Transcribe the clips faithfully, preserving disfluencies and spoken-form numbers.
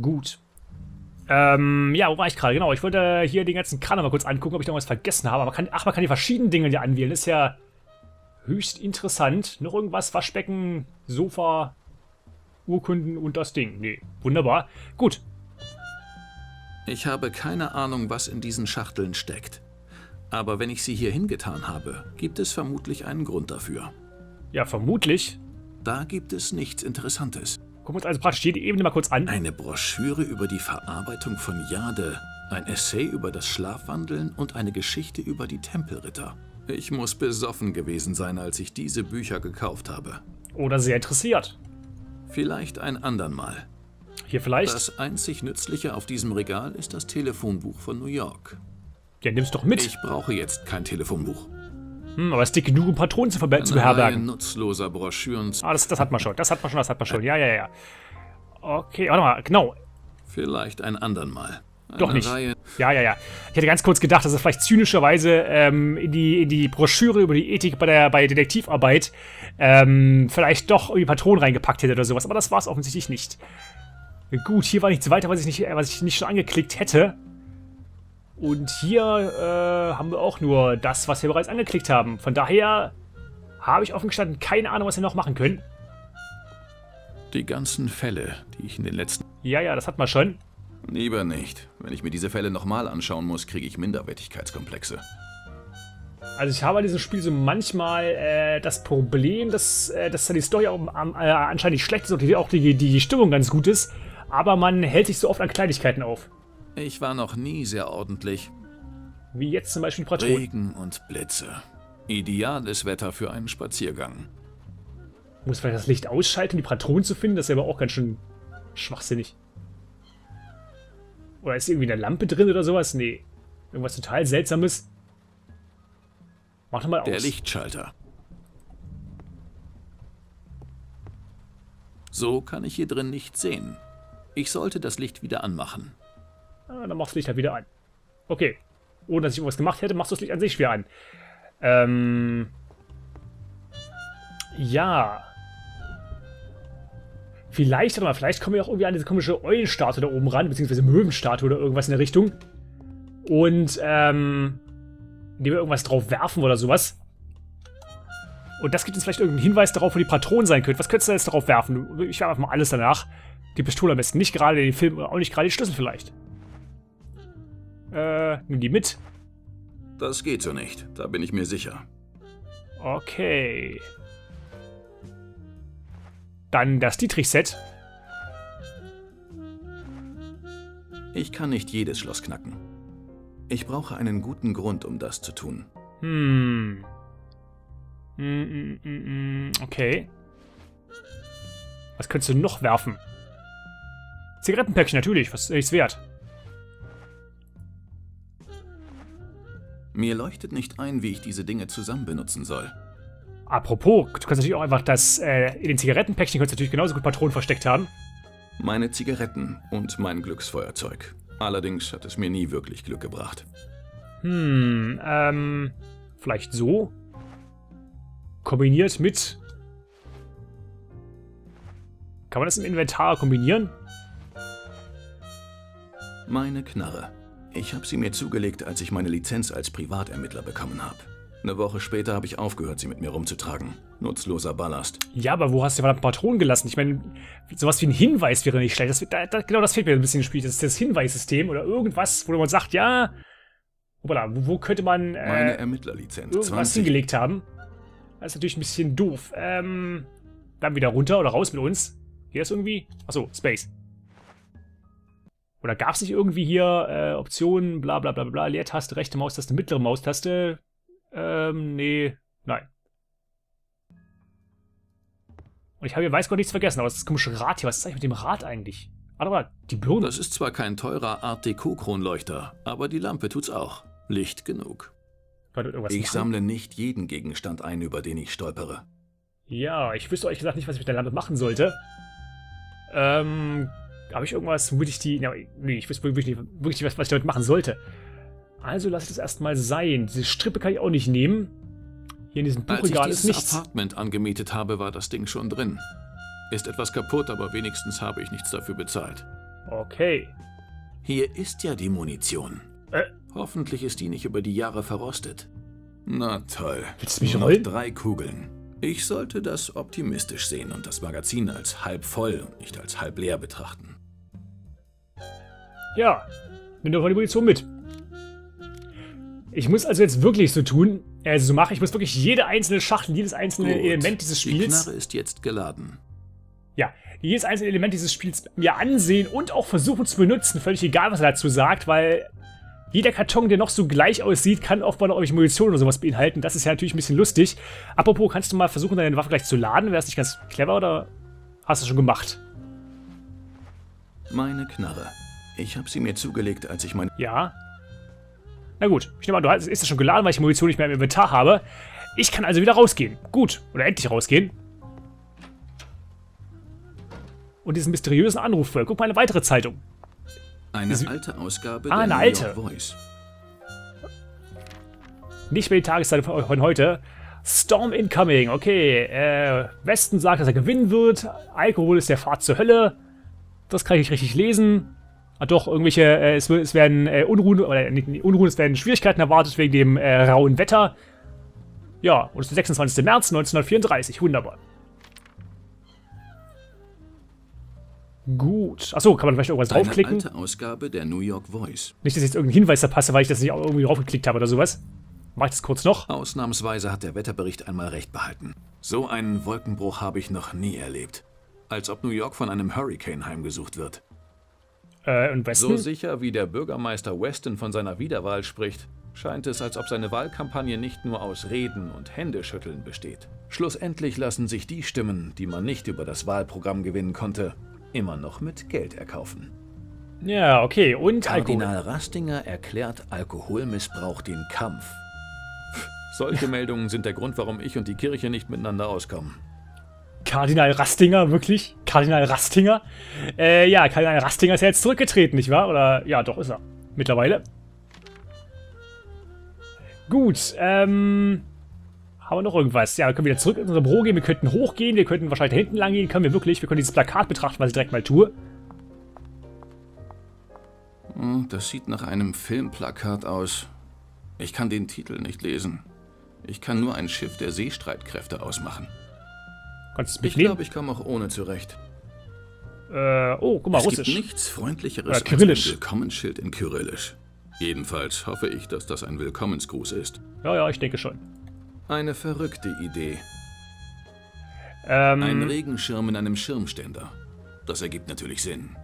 Gut. Ähm, ja, wo war ich gerade? Genau, ich wollte hier den ganzen Kran mal kurz angucken, ob ich noch was vergessen habe. Man kann, ach, man kann die verschiedenen Dinge hier anwählen. Das ist ja höchst interessant. Noch irgendwas? Waschbecken, Sofa, Urkunden und das Ding. Nee, wunderbar. Gut. Ich habe keine Ahnung, was in diesen Schachteln steckt. Aber wenn ich sie hier hingetan habe, gibt es vermutlich einen Grund dafür. Ja, vermutlich. Da gibt es nichts Interessantes. Gucken wir uns also praktisch jede Ebene mal kurz an. Eine Broschüre über die Verarbeitung von Jade, ein Essay über das Schlafwandeln und eine Geschichte über die Tempelritter. Ich muss besoffen gewesen sein, als ich diese Bücher gekauft habe. Oder sehr interessiert. Vielleicht ein andern Mal. Hier vielleicht? Das einzig Nützliche auf diesem Regal ist das Telefonbuch von New York. Ja, nimm's doch mit. Ich brauche jetzt kein Telefonbuch. Hm, aber es ist dick genug, um Patronen zu, zu beherbergen. Ein nutzloser Broschüren. Ah, das, das hat man schon. Das hat man schon, das hat man schon. Ja, ja, ja. Okay, warte mal. Genau. Vielleicht ein andern Mal. Eine doch nicht. Reihe. Ja, ja, ja. Ich hätte ganz kurz gedacht, dass es vielleicht zynischerweise ähm, in, die, in die Broschüre über die Ethik bei der bei Detektivarbeit ähm, vielleicht doch irgendwie Patronen reingepackt hätte oder sowas. Aber das war es offensichtlich nicht. Gut, hier war nichts weiter, was ich nicht, was ich nicht schon angeklickt hätte. Und hier äh, haben wir auch nur das, was wir bereits angeklickt haben. Von daher habe ich offen gestanden keine Ahnung, was wir noch machen können. Die ganzen Fälle, die ich in den letzten... Ja, ja, das hat man schon. Lieber nicht. Wenn ich mir diese Fälle nochmal anschauen muss, kriege ich Minderwertigkeitskomplexe. Also ich habe an diesem Spiel so manchmal äh, das Problem, dass, äh, dass die Story auch, äh, anscheinend nicht schlecht ist und auch die, die Stimmung ganz gut ist. Aber man hält sich so oft an Kleinigkeiten auf. Ich war noch nie sehr ordentlich. Wie jetzt zum Beispiel Patronen. Regen und Blitze. Ideales Wetter für einen Spaziergang. Muss man das Licht ausschalten, um die Patronen zu finden? Das ist aber auch ganz schön schwachsinnig. Oder ist irgendwie eine Lampe drin oder sowas? Nee. Irgendwas total Seltsames. Mach doch mal aus. Der Lichtschalter. So kann ich hier drin nichts sehen. Ich sollte das Licht wieder anmachen. Ah, dann machst du das Licht halt wieder an. Okay. Ohne dass ich irgendwas gemacht hätte, machst du das Licht an sich wieder an. Ähm. Ja. Vielleicht, aber vielleicht kommen wir auch irgendwie an diese komische Eulenstatue da oben ran, beziehungsweise Möwenstatue oder irgendwas in der Richtung. Und, ähm. indem wir irgendwas drauf werfen oder sowas. Und das gibt uns vielleicht irgendeinen Hinweis darauf, wo die Patronen sein könnten. Was könntest du da jetzt drauf werfen? Ich werfe einfach mal alles danach. Die Pistole am besten nicht gerade, den Film auch nicht gerade, die Schlüssel vielleicht. Äh, nimm die mit. Das geht so nicht, da bin ich mir sicher. Okay. Dann das Dietrich-Set. Ich kann nicht jedes Schloss knacken. Ich brauche einen guten Grund, um das zu tun. Hm. Mm, mm, mm, okay. Was könntest du noch werfen? Zigarettenpäckchen, natürlich, was ist wert? Mir leuchtet nicht ein, wie ich diese Dinge zusammen benutzen soll. Apropos, du kannst natürlich auch einfach das, äh, in den Zigarettenpäckchen könntest du natürlich genauso gut Patronen versteckt haben. Meine Zigaretten und mein Glücksfeuerzeug. Allerdings hat es mir nie wirklich Glück gebracht. Hm, ähm, vielleicht so? Kombiniert mit... Kann man das im Inventar kombinieren? Meine Knarre. Ich habe sie mir zugelegt, als ich meine Lizenz als Privatermittler bekommen habe. Eine Woche später habe ich aufgehört, sie mit mir rumzutragen. Nutzloser Ballast. Ja, aber wo hast du den Patronen gelassen? Ich meine, sowas wie ein Hinweis wäre nicht schlecht. Das, da, da, genau das fehlt mir ein bisschen im Spiel. Das ist das Hinweissystem oder irgendwas, wo man sagt, ja, hoppala, wo, wo könnte man äh, meine Ermittlerlizenz irgendwas hingelegt haben? Das ist natürlich ein bisschen doof. Ähm, dann wieder runter oder raus mit uns. Hier ist irgendwie... Achso, Space. Oder gab es nicht irgendwie hier äh, Optionen, bla bla bla bla, Leertaste, rechte Maustaste, mittlere Maustaste? Ähm, nee, nein. Und ich habe hier weiß Gott nichts vergessen, aber das komische Rad hier, was ist eigentlich mit dem Rad eigentlich? Warte mal, die Birne. Das ist zwar kein teurer Art Deco-Kronleuchter, aber die Lampe tut's auch. Licht genug. Ich sammle nicht jeden Gegenstand ein, über den ich stolpere. Ja, ich wüsste euch gesagt nicht, was ich mit der Lampe machen sollte. Ähm... Habe ich irgendwas, womit ich die... Ja, nee, ich weiß wirklich nicht, wirklich was, was ich damit machen sollte. Also lasse ich das erstmal sein. Diese Strippe kann ich auch nicht nehmen. Hier in diesem Buchregal ist nichts. Als ich dieses Apartment angemietet habe, war das Ding schon drin. Ist etwas kaputt, aber wenigstens habe ich nichts dafür bezahlt. Okay. Hier ist ja die Munition. Äh? Hoffentlich ist die nicht über die Jahre verrostet. Na toll. Willst du mich rollen? Noch drei Kugeln. Ich sollte das optimistisch sehen und das Magazin als halb voll und nicht als halb leer betrachten. Ja, nimm doch mal die Munition mit. Ich muss also jetzt wirklich so tun, also so mache ich, muss wirklich jede einzelne Schachtel, jedes einzelne Gut, Element dieses Spiels... Die Knarre ist jetzt geladen. Ja, jedes einzelne Element dieses Spiels mir ansehen und auch versuchen zu benutzen, völlig egal, was er dazu sagt, weil jeder Karton, der noch so gleich aussieht, kann offenbar noch irgendwelche Munition oder sowas beinhalten. Das ist ja natürlich ein bisschen lustig. Apropos, kannst du mal versuchen, deine Waffe gleich zu laden? Wäre das nicht ganz clever oder hast du schon gemacht? Meine Knarre. Ich habe sie mir zugelegt, als ich meine... Ja? Na gut, ich nehme an, du hast, ist das schon geladen, weil ich Munition nicht mehr im Inventar habe. Ich kann also wieder rausgehen. Gut, oder endlich rausgehen. Und diesen mysteriösen Anruf folgt. Guck mal, eine weitere Zeitung. Eine das alte Ausgabe ah, der New York Voice. Nicht mehr die Tageszeitung von heute. Storm incoming, okay. Äh, Westen sagt, dass er gewinnen wird. Alkohol ist der Fahrt zur Hölle. Das kann ich nicht richtig lesen. Ah, doch, irgendwelche, äh, es, es werden äh, Unruhen, oder nicht Unruhen, es werden Schwierigkeiten erwartet wegen dem äh, rauen Wetter. Ja, und es ist der sechsundzwanzigste März neunzehnhundertvierunddreißig, wunderbar. Gut. Achso, kann man vielleicht irgendwas Eine draufklicken? Alte Ausgabe der New York Voice. Nicht, dass ich jetzt irgendeinen Hinweis da passe, weil ich das nicht auch irgendwie draufgeklickt habe oder sowas. Mach ich das kurz noch? Ausnahmsweise hat der Wetterbericht einmal recht behalten. So einen Wolkenbruch habe ich noch nie erlebt. Als ob New York von einem Hurrikan heimgesucht wird. Äh, und Weston? So sicher wie der Bürgermeister Weston von seiner Wiederwahl spricht, scheint es, als ob seine Wahlkampagne nicht nur aus Reden und Händeschütteln besteht. Schlussendlich lassen sich die Stimmen, die man nicht über das Wahlprogramm gewinnen konnte, immer noch mit Geld erkaufen. Ja, okay, und Kardinal Alkohol. Rastinger erklärt Alkoholmissbrauch den Kampf. Pff, solche Meldungen sind der Grund, warum ich und die Kirche nicht miteinander auskommen. Kardinal Rastinger, wirklich? Kardinal Rastinger? Äh, ja, Kardinal Rastinger ist ja jetzt zurückgetreten, nicht wahr? Oder, ja, doch, ist er. Mittlerweile. Gut, ähm... haben wir noch irgendwas? Ja, wir können wieder zurück in unser Büro gehen, wir könnten hochgehen, wir könnten wahrscheinlich da hinten lang gehen, können wir wirklich. Wir können dieses Plakat betrachten, was ich direkt mal tue. Das sieht nach einem Filmplakat aus. Ich kann den Titel nicht lesen. Ich kann nur ein Schiff der Seestreitkräfte ausmachen. Ich glaube, ich komme auch ohne zurecht. Äh, oh, guck mal, es Russisch. Es gibt nichts Freundlicheres als ein Willkommensschild in Kyrillisch. Jedenfalls hoffe ich, dass das ein Willkommensgruß ist. Ja, ja, ich denke schon. Eine verrückte Idee. Ähm, ein Regenschirm in einem Schirmständer. Das ergibt natürlich Sinn.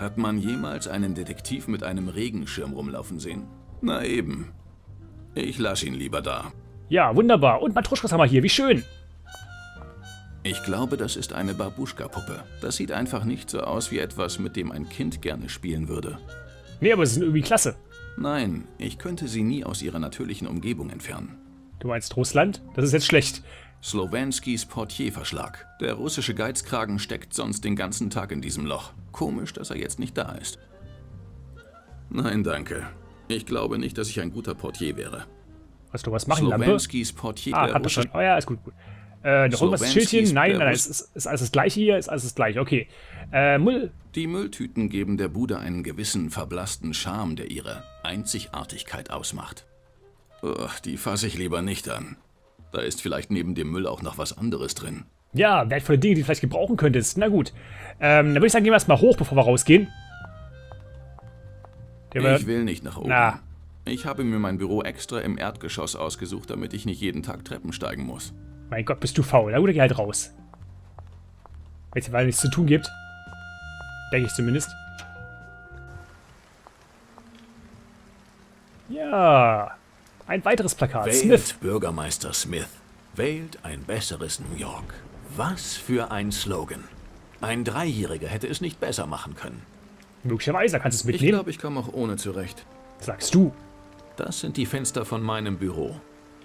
Hat man jemals einen Detektiv mit einem Regenschirm rumlaufen sehen? Na eben. Ich lasse ihn lieber da. Ja, wunderbar. Und Matruschkas haben wir hier. Wie schön. Ich glaube, das ist eine Babuschka-Puppe. Das sieht einfach nicht so aus wie etwas, mit dem ein Kind gerne spielen würde. Nee, aber sie sind irgendwie klasse. Nein, ich könnte sie nie aus ihrer natürlichen Umgebung entfernen. Du meinst Russland? Das ist jetzt schlecht. Slowenskis Portierverschlag. Der russische Geizkragen steckt sonst den ganzen Tag in diesem Loch. Komisch, dass er jetzt nicht da ist. Nein, danke. Ich glaube nicht, dass ich ein guter Portier wäre. Hast du was machen, Lampe? Slowenskis Portier... Ah, hat er schon. Oh ja, ist gut, gut. Äh, noch irgendwas Schildchen? Nein, nein, nein, es ist, ist alles das Gleiche hier, ist alles das Gleiche, okay. Äh, Müll. Die Mülltüten geben der Bude einen gewissen verblassten Charme, der ihre Einzigartigkeit ausmacht. Oh, die fasse ich lieber nicht an. Da ist vielleicht neben dem Müll auch noch was anderes drin. Ja, wertvolle Dinge, die du vielleicht gebrauchen könntest. Na gut. Ähm, dann würde ich sagen, gehen wir erstmal hoch, bevor wir rausgehen. Der ich will nicht nach oben. Na. Ich habe mir mein Büro extra im Erdgeschoss ausgesucht, damit ich nicht jeden Tag Treppen steigen muss. Mein Gott, bist du faul. Na gut, dann geh halt raus. Wenn es nichts zu tun gibt. Denke ich zumindest. Ja. Ein weiteres Plakat. Wählt Smith. Bürgermeister Smith. Wählt ein besseres New York. Was für ein Slogan. Ein Dreijähriger hätte es nicht besser machen können. Möglicherweise, kannst du es mitnehmen. Ich glaube, ich komme auch ohne zurecht. Sagst du. Das sind die Fenster von meinem Büro.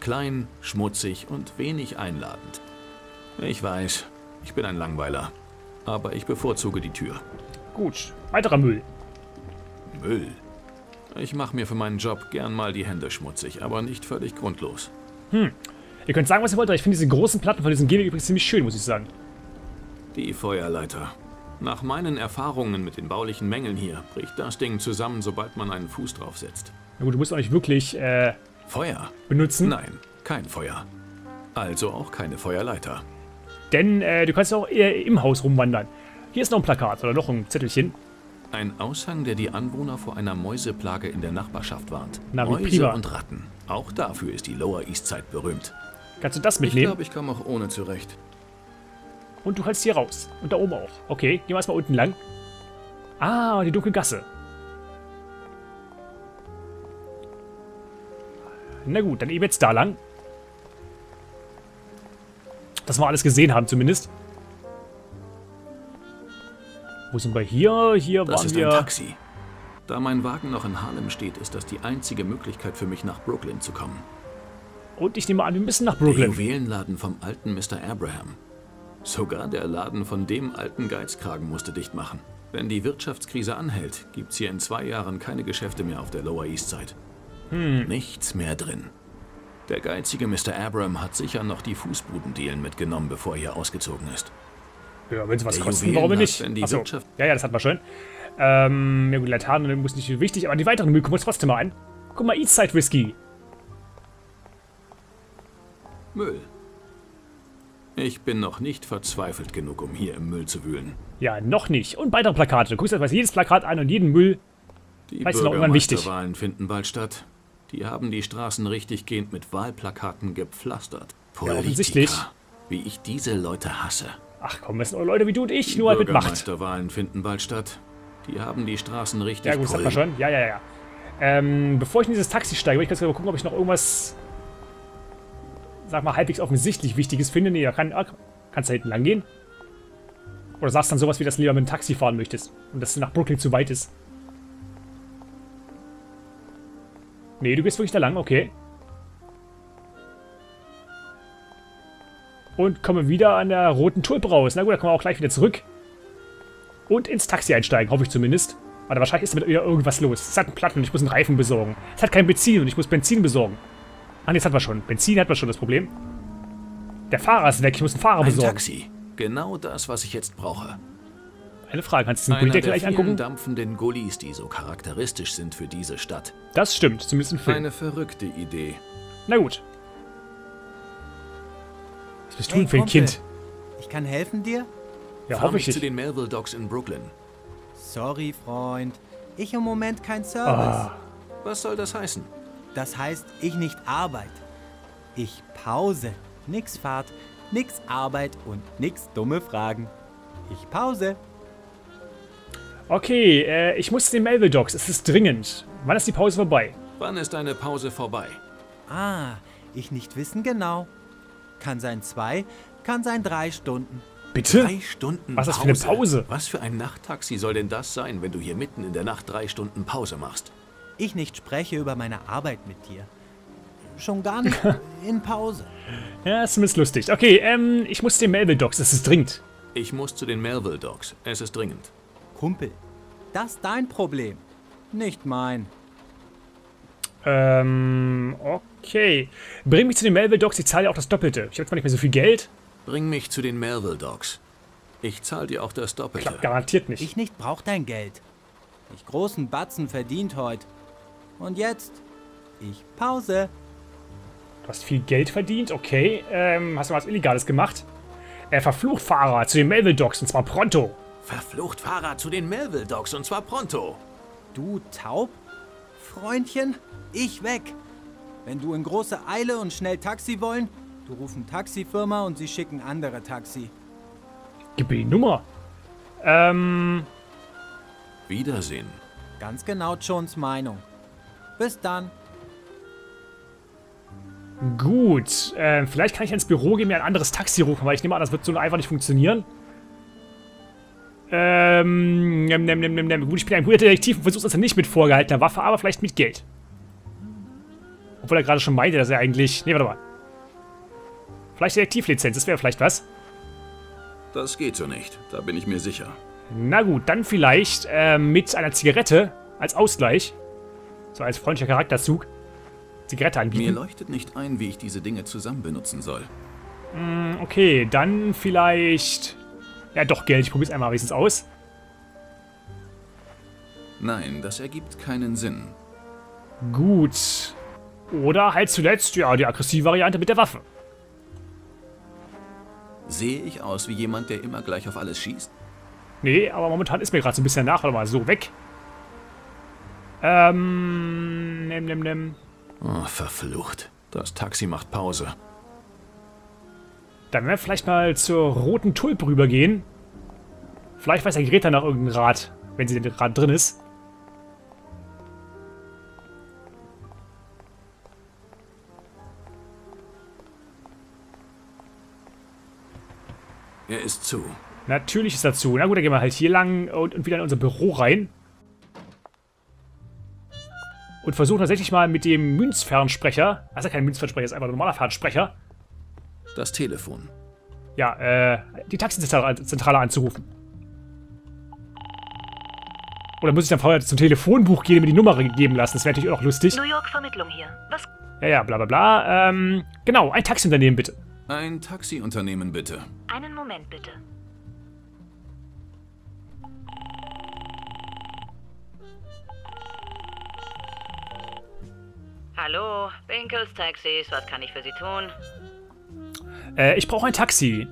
Klein, schmutzig und wenig einladend. Ich weiß, ich bin ein Langweiler. Aber ich bevorzuge die Tür. Gut, weiterer Müll. Müll? Ich mache mir für meinen Job gern mal die Hände schmutzig, aber nicht völlig grundlos. Hm, ihr könnt sagen, was ihr wollt, aber ich finde diese großen Platten von diesem Gehweg übrigens ziemlich schön, muss ich sagen. Die Feuerleiter. Nach meinen Erfahrungen mit den baulichen Mängeln hier bricht das Ding zusammen, sobald man einen Fuß drauf setzt. Na gut, du musst auch nicht wirklich äh, Feuer benutzen. Nein, kein Feuer. Also auch keine Feuerleiter. Denn äh, du kannst auch äh, im Haus rumwandern. Hier ist noch ein Plakat oder noch ein Zettelchen. Ein Aushang, der die Anwohner vor einer Mäuseplage in der Nachbarschaft warnt. Na, Mäuse prima. Und Ratten. Auch dafür ist die Lower East Side berühmt. Kannst du das mitnehmen? Ich glaube, ich komme auch ohne zurecht. Und du kannst hier raus. Und da oben auch. Okay, gehen wir erstmal unten lang. Ah, die dunkle Gasse. Na gut, dann eben jetzt da lang. Dass wir alles gesehen haben zumindest. Wo sind wir hier? Hier das waren ist wir... ein Taxi. Da mein Wagen noch in Harlem steht, ist das die einzige Möglichkeit für mich, nach Brooklyn zu kommen. Und ich nehme an, wir müssen nach Brooklyn. Der Juwelenladen vom alten Mister Abraham. Sogar der Laden von dem alten Geizkragen musste dicht machen. Wenn die Wirtschaftskrise anhält, gibt's hier in zwei Jahren keine Geschäfte mehr auf der Lower East Side. Hm. Nichts mehr drin. Der geizige Mister Abraham hat sicher noch die Fußbudendielen mitgenommen, bevor er hier ausgezogen ist. Ja, wenn sie was kosten, warum nicht? Achso. Ja, ja, das hatten wir schon. Ähm, ja gut, Laternen muss nicht wichtig, aber die weiteren Mühe gucken wir uns trotzdem mal an. Guck mal, Eastside Whisky. Müll. Ich bin noch nicht verzweifelt genug, um hier im Müll zu wühlen. Ja, noch nicht. Und weitere Plakate. Du guckst etwas jedes Plakat an und jeden Müll. Die Bürgermeisterwahlen finden bald statt. Die haben die Straßen richtiggehend mit Wahlplakaten gepflastert. Ja, offensichtlich. Wie ich diese Leute hasse. Ach komm, das sind Leute wie du und ich, die nur halt mit Macht. Die Bürgermeisterwahlen finden bald statt. Die haben die Straßen richtig. Ja gut, das hat man schon. Ja, ja, ja. Ähm, bevor ich in dieses Taxi steige, will ich ganz kurz mal gucken, ob ich noch irgendwas, sag mal, halbwegs offensichtlich Wichtiges finde. Nee, da kann, ah, kannst du da hinten lang gehen. Oder sagst dann sowas, wie dass du lieber mit dem Taxi fahren möchtest. Und dass es nach Brooklyn zu weit ist. Nee, du gehst wirklich da lang, okay. Und komme wieder an der roten Tulpe raus. Na gut, da kommen wir auch gleich wieder zurück. Und ins Taxi einsteigen, hoffe ich zumindest. Aber wahrscheinlich ist damit irgendwas los. Es hat einen Platten und ich muss einen Reifen besorgen. Es hat kein Benzin und ich muss Benzin besorgen. Ah, jetzt hat man schon. Benzin hat man schon, das Problem. Der Fahrer ist weg, ich muss einen Fahrer besorgen. Ein Taxi. Genau das, was ich jetzt brauche. Eine Frage, kannst du den Gullideckel gleich angucken? Einer der vielen dampfenden Gullis, die so charakteristisch sind für diese Stadt. Das stimmt, zumindest im Film. Eine verrückte Idee. Na gut. Was bist hey, du denn für ein Kumpel. Kind? Ich kann helfen dir? Ja, Fahr hoffe mich ich. Zu den Melville Docks in Brooklyn. Sorry, Freund. Ich im Moment kein Service. Ah. Was soll das heißen? Das heißt, ich nicht Arbeit. Ich Pause. Nix Fahrt, nix Arbeit und nix dumme Fragen. Ich Pause. Okay, äh, ich muss zu den Melville Docks. Es ist dringend. Wann ist die Pause vorbei? Wann ist deine Pause vorbei? Ah, ich nicht wissen genau. Kann sein zwei, kann sein drei Stunden. Bitte? Drei Stunden Was ist das für eine Pause? Was für ein Nachttaxi soll denn das sein, wenn du hier mitten in der Nacht drei Stunden Pause machst? Ich nicht spreche über meine Arbeit mit dir. Schon gar nicht in Pause. Ja, ist zumindest lustig. Okay, ähm, ich muss zu den Melville Docks. Es ist dringend. Ich muss zu den Melville Docks. Es ist dringend. Kumpel, das ist dein Problem, nicht mein. Ähm, okay. Bring mich zu den Melville Docks, ich zahle dir auch das Doppelte. Ich habe zwar nicht mehr so viel Geld. Bring mich zu den Melville Docks. Ich zahle dir auch das Doppelte. Klappt garantiert nicht. Ich nicht brauch dein Geld. Ich großen Batzen verdient heute. Und jetzt, ich Pause. Du hast viel Geld verdient, okay. Ähm, hast du was Illegales gemacht? Äh, verflucht Fahrer zu den Melville Docks, und zwar pronto. Verflucht Fahrer zu den Melville Docks, und zwar pronto. Du taub? Freundchen, ich weg. Wenn du in großer Eile und schnell Taxi wollen, du rufen Taxifirma und sie schicken andere Taxi. Gib mir die Nummer. Ähm... Wiedersehen. Ganz genau Jones Meinung. Bis dann. Gut. Äh, vielleicht kann ich ins Büro gehen, mir ein anderes Taxi rufen, weil ich nehme an, das wird so einfach nicht funktionieren. Ähm, nem, nem, nem, nem. Gut, ich bin ein guter Detektiv und versuche es dann nicht mit vorgehaltener Waffe, aber vielleicht mit Geld. Obwohl er gerade schon meinte, dass er eigentlich... Ne, warte mal. Vielleicht Detektivlizenz, das wäre vielleicht was. Das geht so nicht, da bin ich mir sicher. Na gut, dann vielleicht äh, mit einer Zigarette als Ausgleich. So als freundlicher Charakterzug. Zigarette anbieten. Mir leuchtet nicht ein, wie ich diese Dinge zusammen benutzen soll. Mm, okay, dann vielleicht... Ja, doch, Geld. Ich probiere es einmal wenigstens aus. Nein, das ergibt keinen Sinn. Gut. Oder halt zuletzt, ja, die aggressive Variante mit der Waffe. Sehe ich aus wie jemand, der immer gleich auf alles schießt? Nee, aber momentan ist mir gerade so ein bisschen nach. Warte mal, so weg. Ähm, nimm, nimm, nimm. Oh, verflucht. Das Taxi macht Pause. Dann werden wir vielleicht mal zur roten Tulpe rübergehen. Vielleicht weiß der Greta nach irgendeinem Rat, wenn sie denn gerade drin ist. Er ist zu. Natürlich ist er zu. Na gut, dann gehen wir halt hier lang und, und wieder in unser Büro rein. Und versuchen tatsächlich mal mit dem Münzfernsprecher. Das ist ja kein Münzfernsprecher, das ist einfach ein normaler Fernsprecher. Das Telefon. Ja, äh, die Taxizentrale anzurufen. Oder muss ich dann vorher zum Telefonbuch gehen und mir die Nummer geben lassen? Das wäre natürlich auch noch lustig. New York Vermittlung hier. Was? Ja, ja, bla bla bla. Ähm, genau, ein Taxiunternehmen bitte. Ein Taxiunternehmen bitte. Einen Moment bitte. Hallo, Winkels Taxis, was kann ich für Sie tun? Äh, ich brauche ein Taxi.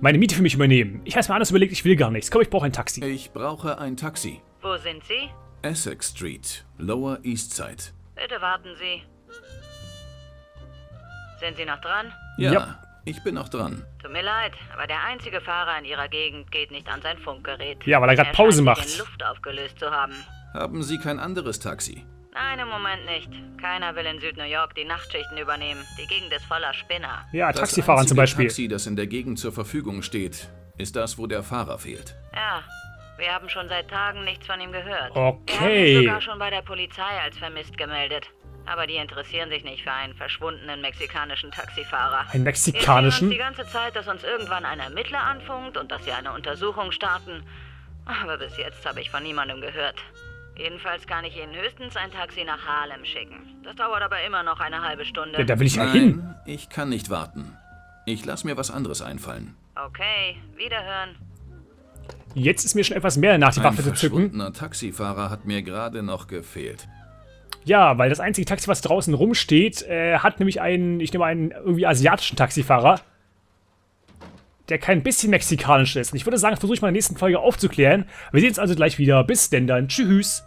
Meine Miete für mich übernehmen. Ich habe es mir anders überlegt, ich will gar nichts. Komm, ich brauche ein Taxi. Ich brauche ein Taxi. Wo sind Sie? Essex Street, Lower East Side. Bitte warten Sie. Sind Sie noch dran? Ja, ja, ich bin noch dran. Tut mir leid, aber der einzige Fahrer in Ihrer Gegend geht nicht an sein Funkgerät. Ja, weil er gerade Pause macht. In Luft aufgelöst zu haben. Haben Sie kein anderes Taxi? Nein, im Moment nicht. Keiner will in Süd-New York die Nachtschichten übernehmen. Die Gegend ist voller Spinner. Ja, Taxifahrern zum Beispiel. Das einzige Taxi, das in der Gegend zur Verfügung steht, ist das, wo der Fahrer fehlt. Ja, wir haben schon seit Tagen nichts von ihm gehört. Okay. Wir haben ihn sogar schon bei der Polizei als vermisst gemeldet. Aber die interessieren sich nicht für einen verschwundenen mexikanischen Taxifahrer. Einen mexikanischen? Wir sehen uns die ganze Zeit, dass uns irgendwann ein Ermittler anfunkt und dass sie eine Untersuchung starten. Aber bis jetzt habe ich von niemandem gehört. Jedenfalls kann ich Ihnen höchstens ein Taxi nach Harlem schicken. Das dauert aber immer noch eine halbe Stunde. Ja, da will ich ja hin. Nein, ich kann nicht warten. Ich lasse mir was anderes einfallen. Okay, wiederhören. Jetzt ist mir schon etwas mehr nach die Waffe zu zücken. Ein verschwundener Taxifahrer hat mir gerade noch gefehlt. Ja, weil das einzige Taxi, was draußen rumsteht, äh, hat nämlich einen, ich nehme einen irgendwie asiatischen Taxifahrer, der kein bisschen mexikanisch ist. Und ich würde sagen, versuche ich mal in der nächsten Folge aufzuklären. Wir sehen uns also gleich wieder. Bis denn dann. Tschüss.